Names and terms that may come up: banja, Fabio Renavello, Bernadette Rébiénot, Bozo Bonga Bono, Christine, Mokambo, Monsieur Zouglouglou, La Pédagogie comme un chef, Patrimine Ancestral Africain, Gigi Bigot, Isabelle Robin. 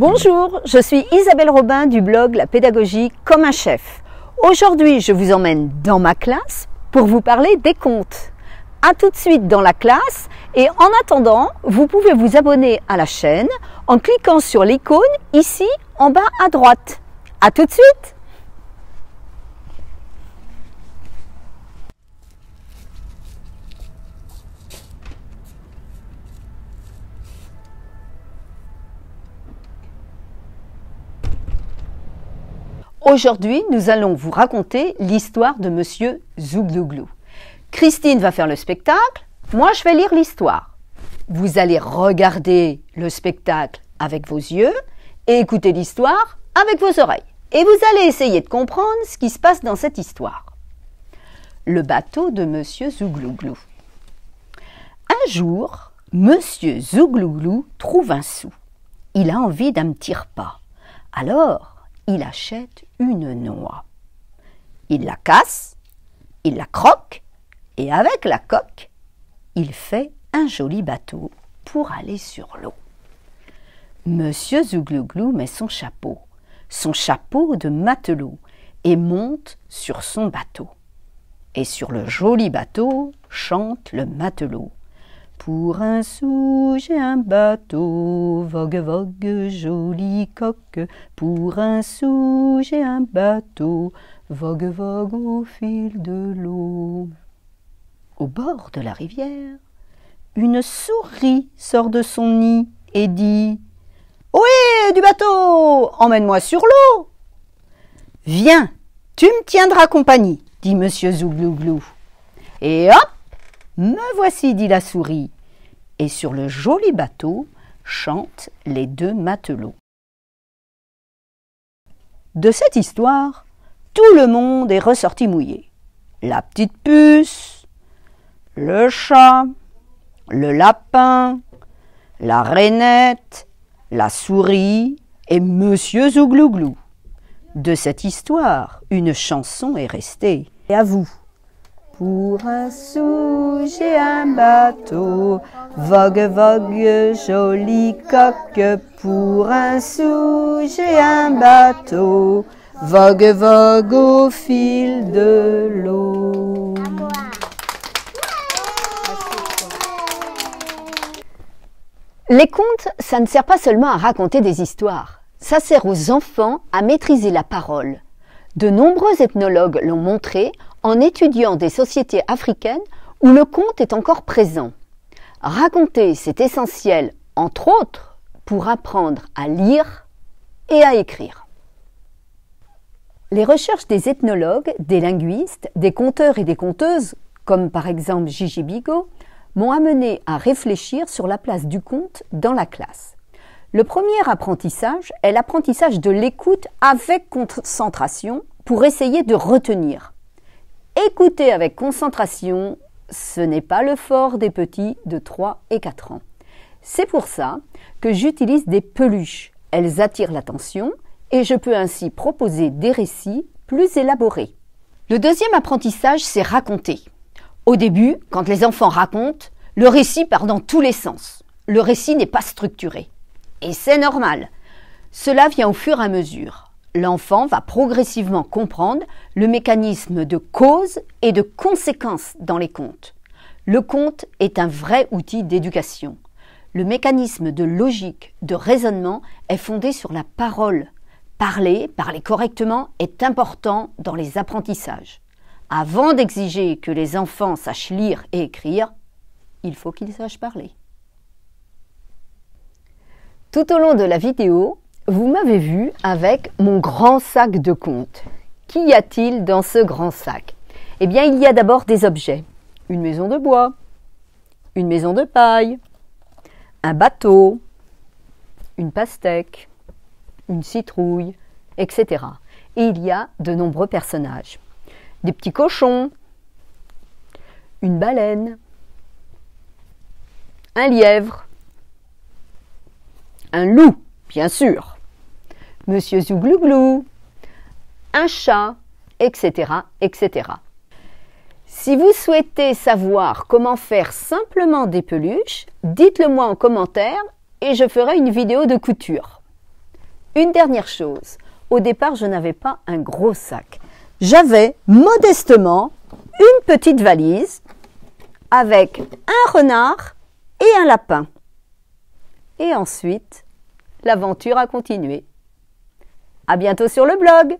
Bonjour, je suis Isabelle Robin du blog La Pédagogie comme un chef. Aujourd'hui, je vous emmène dans ma classe pour vous parler des contes. A tout de suite dans la classe et en attendant, vous pouvez vous abonner à la chaîne en cliquant sur l'icône ici en bas à droite. A tout de suite! Aujourd'hui, nous allons vous raconter l'histoire de Monsieur Zouglouglou. Christine va faire le spectacle, moi je vais lire l'histoire. Vous allez regarder le spectacle avec vos yeux et écouter l'histoire avec vos oreilles. Et vous allez essayer de comprendre ce qui se passe dans cette histoire. Le bateau de Monsieur Zouglouglou. Un jour, Monsieur Zouglouglou trouve un sou. Il a envie d'un petit repas. Alors, il achète une noix. Il la casse, il la croque et avec la coque, il fait un joli bateau pour aller sur l'eau. Monsieur Zouglouglou met son chapeau de matelot et monte sur son bateau. Et sur le joli bateau chante le matelot. Pour un sou, j'ai un bateau, vogue, vogue, jolie coque. Pour un sou, j'ai un bateau, vogue, vogue au fil de l'eau. Au bord de la rivière, une souris sort de son nid et dit « Ohé, du bateau, emmène-moi sur l'eau !»« Viens, tu me tiendras compagnie, » dit Monsieur Zouglouglou. « Et hop !» « Me voici, dit la souris. » Et sur le joli bateau chantent les deux matelots. De cette histoire, tout le monde est ressorti mouillé. La petite puce, le chat, le lapin, la rainette, la souris et Monsieur Zouglouglou. De cette histoire, une chanson est restée. Et à vous. Pour un sou, j'ai un bateau, vogue, vogue, jolie coque. Pour un sou, j'ai un bateau, vogue, vogue au fil de l'eau. Les contes, ça ne sert pas seulement à raconter des histoires, ça sert aux enfants à maîtriser la parole. De nombreux ethnologues l'ont montré en étudiant des sociétés africaines où le conte est encore présent. Raconter, c'est essentiel, entre autres, pour apprendre à lire et à écrire. Les recherches des ethnologues, des linguistes, des conteurs et des conteuses, comme par exemple Gigi Bigot, m'ont amené à réfléchir sur la place du conte dans la classe. Le premier apprentissage est l'apprentissage de l'écoute avec concentration pour essayer de retenir. Écouter avec concentration, ce n'est pas le fort des petits de 3 et 4 ans. C'est pour ça que j'utilise des peluches. Elles attirent l'attention et je peux ainsi proposer des récits plus élaborés. Le deuxième apprentissage, c'est raconter. Au début, quand les enfants racontent, le récit part dans tous les sens. Le récit n'est pas structuré. Et c'est normal. Cela vient au fur et à mesure. L'enfant va progressivement comprendre le mécanisme de cause et de conséquence dans les contes. Le conte est un vrai outil d'éducation. Le mécanisme de logique, de raisonnement est fondé sur la parole. Parler correctement est important dans les apprentissages. Avant d'exiger que les enfants sachent lire et écrire, il faut qu'ils sachent parler. Tout au long de la vidéo, vous m'avez vu avec mon grand sac de contes. Qu'y a-t-il dans ce grand sac? Eh bien, il y a d'abord des objets. Une maison de bois, une maison de paille, un bateau, une pastèque, une citrouille, etc. Et il y a de nombreux personnages. Des petits cochons, une baleine, un lièvre, un loup, bien sûr, Monsieur Zouglouglou, un chat, etc., etc. Si vous souhaitez savoir comment faire simplement des peluches, dites-le moi en commentaire et je ferai une vidéo de couture. Une dernière chose, au départ, je n'avais pas un gros sac. J'avais modestement une petite valise avec un renard et un lapin. Et ensuite, l'aventure a continué. À bientôt sur le blog!